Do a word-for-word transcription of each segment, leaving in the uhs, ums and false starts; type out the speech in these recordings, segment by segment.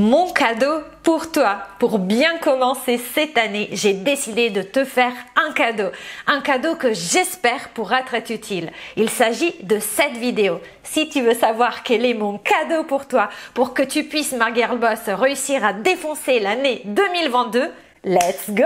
Mon cadeau pour toi, pour bien commencer cette année, j'ai décidé de te faire un cadeau. Un cadeau que j'espère pourra être utile. Il s'agit de cette vidéo. Si tu veux savoir quel est mon cadeau pour toi, pour que tu puisses, ma girl boss, réussir à défoncer l'année deux mille vingt-deux, let's go!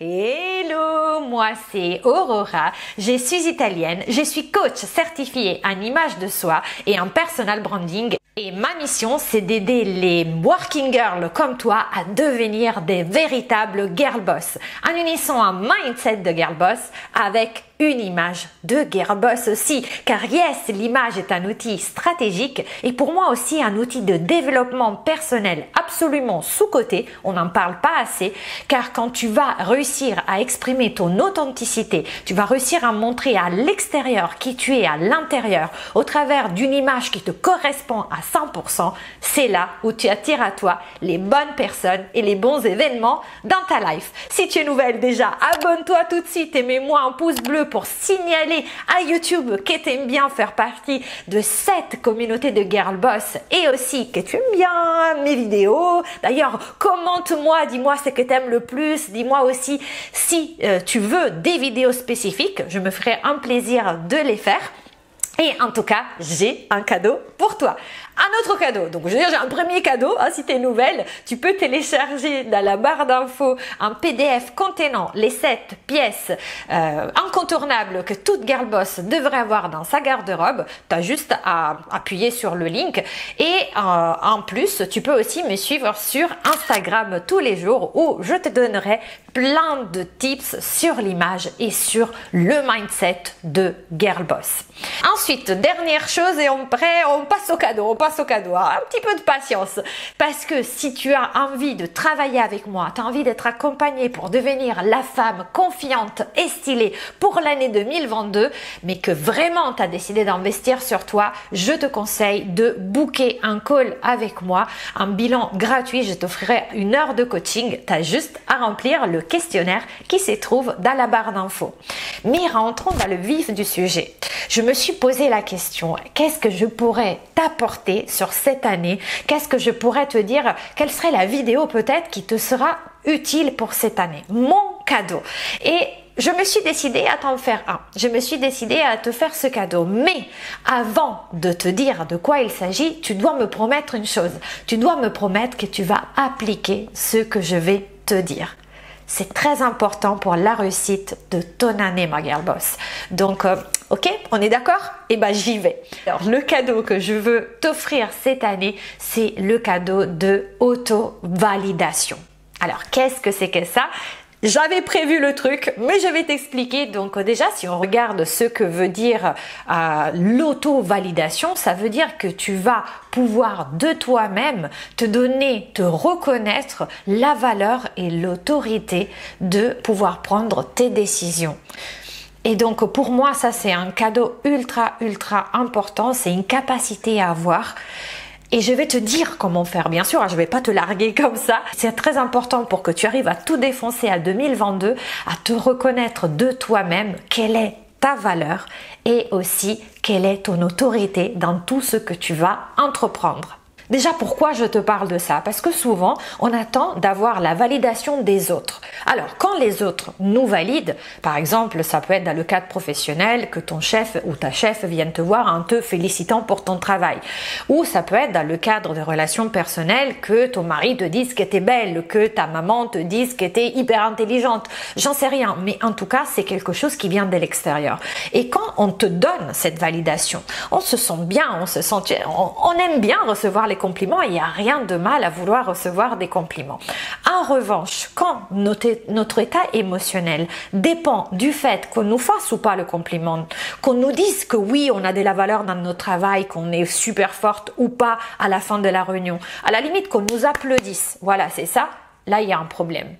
Hello, moi c'est Aurora, je suis italienne, je suis coach certifiée en image de soi et en personal branding. Et ma mission, c'est d'aider les working girls comme toi à devenir des véritables girl boss en unissant un mindset de girl boss avec une image de girl boss aussi. Car yes, l'image est un outil stratégique et pour moi aussi un outil de développement personnel absolument sous-coté. On n'en parle pas assez car quand tu vas réussir à exprimer ton authenticité, tu vas réussir à montrer à l'extérieur qui tu es à l'intérieur au travers d'une image qui te correspond à cent pour cent, c'est là où tu attires à toi les bonnes personnes et les bons événements dans ta life. Si tu es nouvelle déjà, abonne-toi tout de suite et mets-moi un pouce bleu pour signaler à YouTube que tu aimes bien faire partie de cette communauté de girl boss et aussi que tu aimes bien mes vidéos. D'ailleurs, commente-moi, dis-moi ce que tu aimes le plus, dis-moi aussi si euh, tu veux des vidéos spécifiques, je me ferai un plaisir de les faire. Et en tout cas, j'ai un cadeau pour toi. Un autre cadeau. Donc, je veux dire, j'ai un premier cadeau. Hein, si tu es nouvelle, tu peux télécharger dans la barre d'infos un P D F contenant les sept pièces euh, incontournables que toute girl boss devrait avoir dans sa garde-robe. Tu as juste à appuyer sur le link. Et euh, en plus, tu peux aussi me suivre sur Instagram tous les jours où je te donnerai plein de tips sur l'image et sur le mindset de girl boss. Ensuite, dernière chose et on, prêt, on passe au cadeau. On passe au cadeau, un petit peu de patience parce que si tu as envie de travailler avec moi, tu as envie d'être accompagnée pour devenir la femme confiante et stylée pour l'année deux mille vingt-deux mais que vraiment tu as décidé d'investir sur toi, je te conseille de booker un call avec moi, un bilan gratuit, je t'offrirai une heure de coaching, tu as juste à remplir le questionnaire qui se trouve dans la barre d'infos. Mais rentrons dans le vif du sujet. Je me suis posé la question, qu'est-ce que je pourrais t'apporter sur cette année? Qu'est-ce que je pourrais te dire? Quelle serait la vidéo peut-être qui te sera utile pour cette année? Mon cadeau. Et je me suis décidée à t'en faire un. Je me suis décidée à te faire ce cadeau. Mais avant de te dire de quoi il s'agit, tu dois me promettre une chose. Tu dois me promettre que tu vas appliquer ce que je vais te dire. C'est très important pour la réussite de ton année, ma girl boss. Donc, euh, ok, on est d'accord? Eh ben, j'y vais. Alors, le cadeau que je veux t'offrir cette année, c'est le cadeau de auto-validation. Alors, qu'est-ce que c'est que ça? J'avais prévu le truc, mais je vais t'expliquer. Donc déjà, si on regarde ce que veut dire euh, l'auto-validation, ça veut dire que tu vas pouvoir de toi-même te donner, te reconnaître la valeur et l'autorité de pouvoir prendre tes décisions. Et donc pour moi, ça c'est un cadeau ultra, ultra important. C'est une capacité à avoir. Et je vais te dire comment faire, bien sûr, je ne vais pas te larguer comme ça. C'est très important pour que tu arrives à tout défoncer à deux mille vingt-deux, à te reconnaître de toi-même quelle est ta valeur et aussi quelle est ton autorité dans tout ce que tu vas entreprendre. Déjà, pourquoi je te parle de ça? Parce que souvent, on attend d'avoir la validation des autres. Alors, quand les autres nous valident, par exemple, ça peut être dans le cadre professionnel que ton chef ou ta chef vienne te voir en te félicitant pour ton travail. Ou ça peut être dans le cadre de relations personnelles que ton mari te dise que t'es belle, que ta maman te dise que t'es hyper intelligente. J'en sais rien, mais en tout cas, c'est quelque chose qui vient de l'extérieur. Et quand on te donne cette validation, on se sent bien, on se sent, on, on aime bien recevoir les compliments et il n'y a rien de mal à vouloir recevoir des compliments. En revanche, quand notre, notre état émotionnel dépend du fait qu'on nous fasse ou pas le compliment, qu'on nous dise que oui, on a de la valeur dans notre travail, qu'on est super forte ou pas à la fin de la réunion, à la limite qu'on nous applaudisse, voilà, c'est ça, là il y a un problème.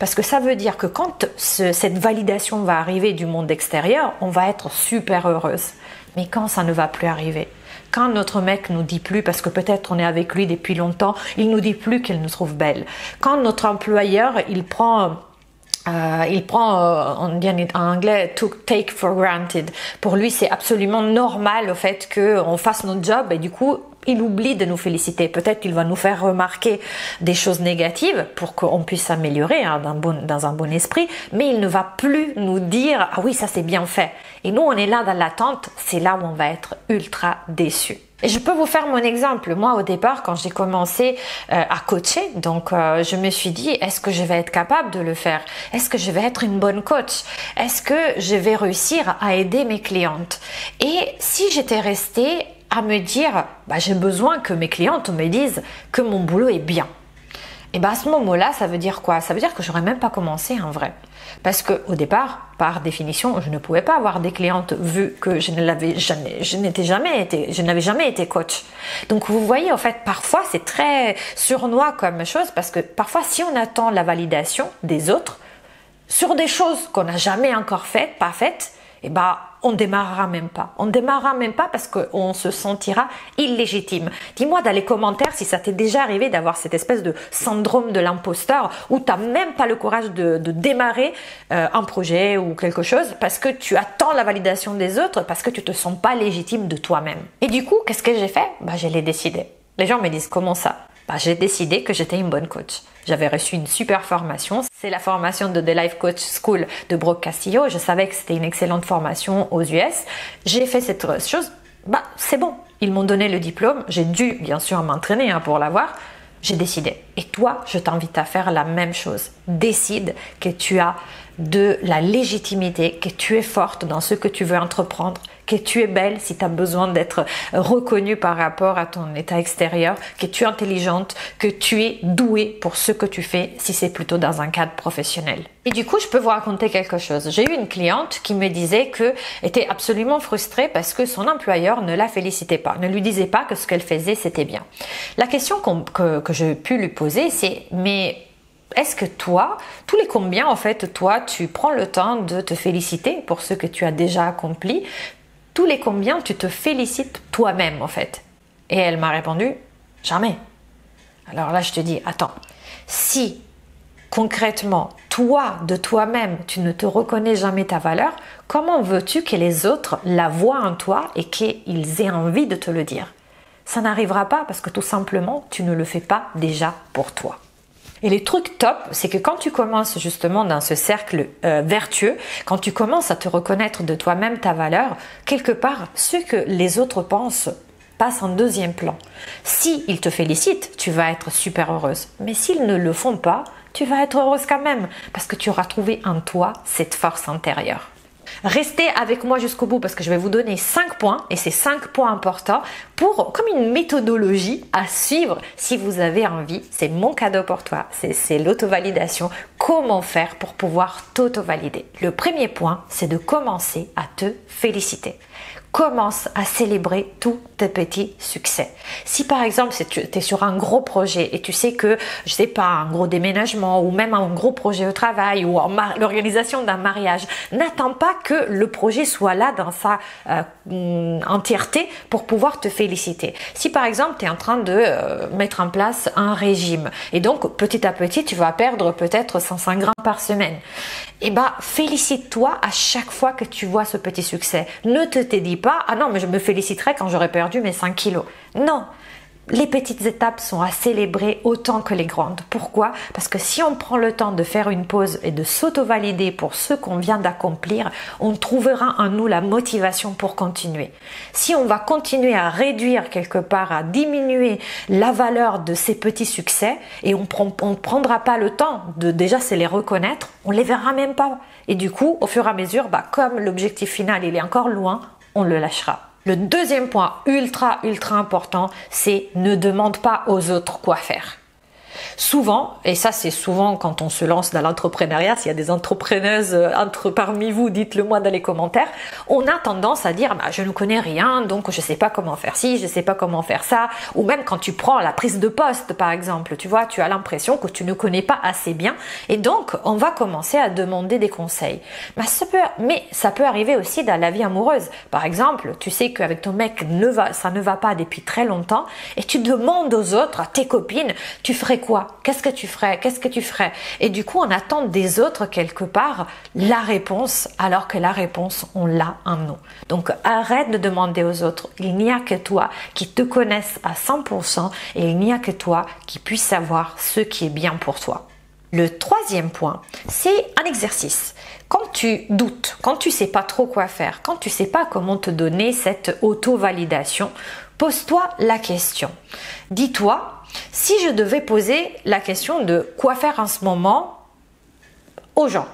Parce que ça veut dire que quand ce, cette validation va arriver du monde extérieur, on va être super heureuse. Mais quand ça ne va plus arriver, quand notre mec nous dit plus, parce que peut-être on est avec lui depuis longtemps, il nous dit plus qu'il nous trouve belle. Quand notre employeur, il prend Euh, il prend, euh, on dit en anglais, to take for granted. Pour lui, c'est absolument normal au fait qu'on fasse notre job et du coup, il oublie de nous féliciter. Peut-être qu'il va nous faire remarquer des choses négatives pour qu'on puisse s'améliorer hein, dans, bon, dans un bon esprit, mais il ne va plus nous dire « Ah oui, ça c'est bien fait ». Et nous, on est là dans l'attente, c'est là où on va être ultra déçus. Et je peux vous faire mon exemple. Moi, au départ, quand j'ai commencé euh, à coacher, donc euh, je me suis dit, est-ce que je vais être capable de le faire? Est-ce que je vais être une bonne coach? Est-ce que je vais réussir à aider mes clientes? Et si j'étais restée à me dire, bah, j'ai besoin que mes clientes me disent que mon boulot est bien. Et bien à ce moment-là, ça veut dire quoi? Ça veut dire que j'aurais même pas commencé en vrai. Parce qu'au départ, par définition, je ne pouvais pas avoir des clientes vu que je ne l'avais jamais, je n'étais jamais été, je n'avais jamais été coach. Donc vous voyez, en fait, parfois c'est très sournois comme chose parce que parfois si on attend la validation des autres sur des choses qu'on n'a jamais encore faites, pas faites, et ben on démarrera même pas. On démarrera même pas parce qu'on se sentira illégitime. Dis-moi dans les commentaires si ça t'est déjà arrivé d'avoir cette espèce de syndrome de l'imposteur où t'as même pas le courage de, de démarrer euh, un projet ou quelque chose parce que tu attends la validation des autres, parce que tu te sens pas légitime de toi-même. Et du coup, qu'est-ce que j'ai fait? Bah, je l'ai décidé. Les gens me disent comment ça? Bah, j'ai décidé que j'étais une bonne coach. J'avais reçu une super formation, c'est la formation de The Life Coach School de Brooke Castillo. Je savais que c'était une excellente formation aux U S. J'ai fait cette chose, bah c'est bon. Ils m'ont donné le diplôme, j'ai dû bien sûr m'entraîner hein, pour l'avoir. J'ai décidé. Et toi, je t'invite à faire la même chose. Décide que tu as de la légitimité, que tu es forte dans ce que tu veux entreprendre, que tu es belle si tu as besoin d'être reconnue par rapport à ton état extérieur, que tu es intelligente, que tu es douée pour ce que tu fais si c'est plutôt dans un cadre professionnel. Et du coup, je peux vous raconter quelque chose. J'ai eu une cliente qui me disait qu'elle était absolument frustrée parce que son employeur ne la félicitait pas, ne lui disait pas que ce qu'elle faisait, c'était bien. La question qu'on, que, que j'ai pu lui poser, c'est « mais est-ce que toi, tous les combien, en fait, toi, tu prends le temps de te féliciter pour ce que tu as déjà accompli? Tous les combien, tu te félicites toi-même, en fait ?» Et elle m'a répondu « jamais ». Alors là, je te dis « attends, si… » concrètement, toi, de toi-même, tu ne te reconnais jamais ta valeur, comment veux-tu que les autres la voient en toi et qu'ils aient envie de te le dire? Ça n'arrivera pas parce que tout simplement, tu ne le fais pas déjà pour toi. Et les trucs top, c'est que quand tu commences justement dans ce cercle euh, vertueux, quand tu commences à te reconnaître de toi-même ta valeur, quelque part, ce que les autres pensent passe en deuxième plan. S'ils te félicitent, tu vas être super heureuse. Mais s'ils ne le font pas, tu vas être heureuse quand même parce que tu auras trouvé en toi cette force intérieure. Restez avec moi jusqu'au bout parce que je vais vous donner cinq points et ces cinq points importants pour comme une méthodologie à suivre si vous avez envie. C'est mon cadeau pour toi, c'est l'auto-validation. Comment faire pour pouvoir t'auto-valider? Le premier point, c'est de commencer à te féliciter. Commence à célébrer tous tes petits succès. Si par exemple, si tu es sur un gros projet et tu sais que, je sais pas, un gros déménagement ou même un gros projet au travail ou l'organisation d'un mariage, n'attends pas que le projet soit là dans sa euh, entièreté pour pouvoir te féliciter. Si par exemple, tu es en train de euh, mettre en place un régime et donc petit à petit, tu vas perdre peut-être cent cinq grammes par semaine, et bah félicite-toi à chaque fois que tu vois ce petit succès. Ne te dis pas « Ah non, mais je me féliciterai quand j'aurai perdu mes cinq kilos ». Non, les petites étapes sont à célébrer autant que les grandes. Pourquoi? Parce que si on prend le temps de faire une pause et de s'auto-valider pour ce qu'on vient d'accomplir, on trouvera en nous la motivation pour continuer. Si on va continuer à réduire quelque part, à diminuer la valeur de ces petits succès et on ne prendra pas le temps de déjà se les reconnaître, on ne les verra même pas. Et du coup, au fur et à mesure, bah, comme l'objectif final il est encore loin, on le lâchera. Le deuxième point ultra ultra important, c'est ne demande pas aux autres quoi faire. Souvent, et ça c'est souvent quand on se lance dans l'entrepreneuriat, s'il y a des entrepreneuses entre parmi vous, dites-le moi dans les commentaires, on a tendance à dire bah, « je ne connais rien, donc je sais pas comment faire ci, je sais pas comment faire ça » ou même quand tu prends la prise de poste par exemple, tu vois, tu as l'impression que tu ne connais pas assez bien et donc on va commencer à demander des conseils. Bah, ça peut, mais ça peut arriver aussi dans la vie amoureuse. Par exemple, tu sais qu'avec ton mec, ne va, ça ne va pas depuis très longtemps et tu demandes aux autres, à tes copines, tu ferais quoi? Qu'est-ce que tu ferais? Qu'est-ce que tu ferais? Et du coup, on attend des autres quelque part la réponse, alors que la réponse, on l'a en nous. Donc, arrête de demander aux autres. Il n'y a que toi qui te connaisse à cent pour cent et il n'y a que toi qui puisse savoir ce qui est bien pour toi. Le troisième point, c'est un exercice. Quand tu doutes, quand tu sais pas trop quoi faire, quand tu sais pas comment te donner cette auto-validation, pose-toi la question. Dis-toi, si je devais poser la question de quoi faire en ce moment aux gens,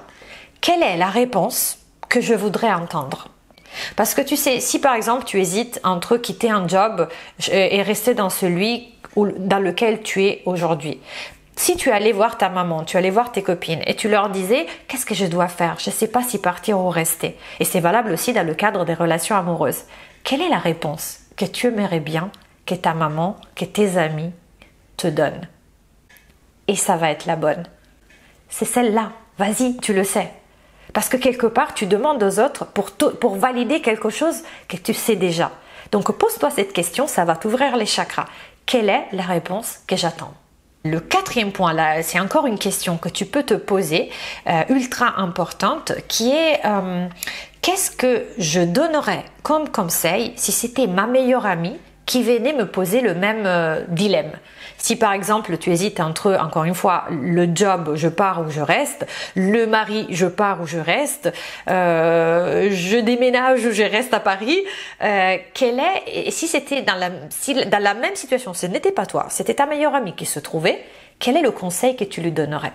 quelle est la réponse que je voudrais entendre? Parce que tu sais, si par exemple tu hésites entre quitter un job et rester dans celui dans lequel tu es aujourd'hui, si tu allais voir ta maman, tu allais voir tes copines et tu leur disais « Qu'est-ce que je dois faire? Je ne sais pas si partir ou rester. » Et c'est valable aussi dans le cadre des relations amoureuses. Quelle est la réponse que tu aimerais bien que ta maman, que tes amis te donnent? Et ça va être la bonne. C'est celle-là. Vas-y, tu le sais. Parce que quelque part, tu demandes aux autres pour, pour valider quelque chose que tu sais déjà. Donc pose-toi cette question, ça va t'ouvrir les chakras. Quelle est la réponse que j'attends? Le quatrième point, là, c'est encore une question que tu peux te poser, euh, ultra importante, qui est euh, qu'est-ce que je donnerais comme conseil si c'était ma meilleure amie qui venait me poser le même euh, dilemme? Si par exemple tu hésites entre, encore une fois, le job, je pars ou je reste, le mari, je pars ou je reste, euh, je déménage ou je reste à Paris, euh, quelle est, et si c'était dans la, si, dans la même situation, ce n'était pas toi, c'était ta meilleure amie qui se trouvait, quel est le conseil que tu lui donnerais?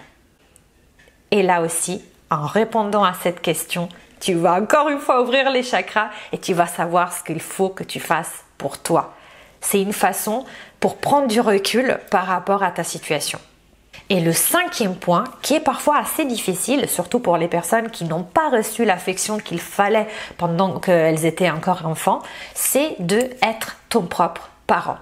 Et là aussi, en répondant à cette question, tu vas encore une fois ouvrir les chakras et tu vas savoir ce qu'il faut que tu fasses pour toi. C'est une façon pour prendre du recul par rapport à ta situation. Et le cinquième point, qui est parfois assez difficile, surtout pour les personnes qui n'ont pas reçu l'affection qu'il fallait pendant qu'elles étaient encore enfants, c'est de être ton propre parent.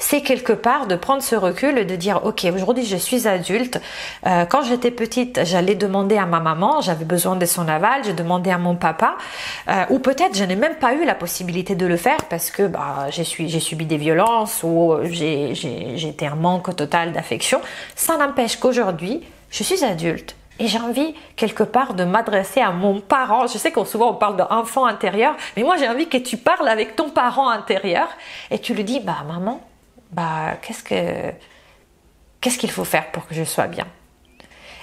C'est quelque part de prendre ce recul et de dire « Ok, aujourd'hui je suis adulte, euh, quand j'étais petite j'allais demander à ma maman, j'avais besoin de son aval, j'ai demandé à mon papa, euh, ou peut-être je n'ai même pas eu la possibilité de le faire parce que bah, j'ai subi des violences ou j'ai été un manque total d'affection. » Ça n'empêche qu'aujourd'hui je suis adulte. Et j'ai envie quelque part de m'adresser à mon parent. Je sais qu'on souvent on parle d'enfant intérieur, mais moi j'ai envie que tu parles avec ton parent intérieur et tu lui dis bah maman, bah qu'est-ce que qu'est-ce qu'il faut faire pour que je sois bien.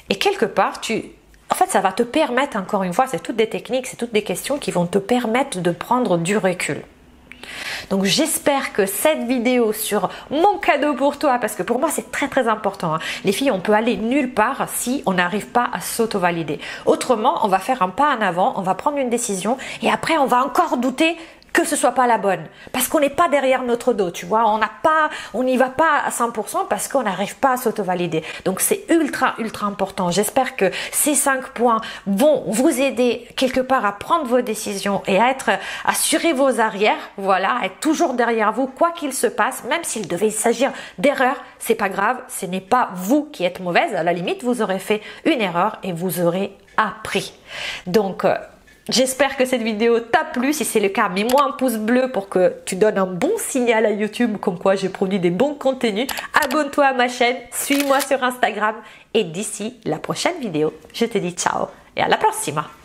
Et quelque part tu en fait ça va te permettre encore une fois, c'est toutes des techniques, c'est toutes des questions qui vont te permettre de prendre du recul. Donc j'espère que cette vidéo sur mon cadeau pour toi, parce que pour moi c'est très très important, hein. Les filles, on peut aller nulle part si on n'arrive pas à s'auto-valider. Autrement, on va faire un pas en avant, on va prendre une décision et après on va encore douter que ce soit pas la bonne. Parce qu'on n'est pas derrière notre dos, tu vois, on n'a pas, on n'y va pas à cent pour cent parce qu'on n'arrive pas à s'auto-valider. Donc c'est ultra ultra important. J'espère que ces cinq points vont vous aider quelque part à prendre vos décisions et à être assurer vos arrières, voilà, à être toujours derrière vous quoi qu'il se passe, même s'il devait s'agir d'erreurs, c'est pas grave, ce n'est pas vous qui êtes mauvaise, à la limite vous aurez fait une erreur et vous aurez appris. Donc euh, j'espère que cette vidéo t'a plu. Si c'est le cas, mets-moi un pouce bleu pour que tu donnes un bon signal à YouTube comme quoi j'ai produit des bons contenus. Abonne-toi à ma chaîne, suis-moi sur Instagram et d'ici la prochaine vidéo, je te dis ciao et à la prossima.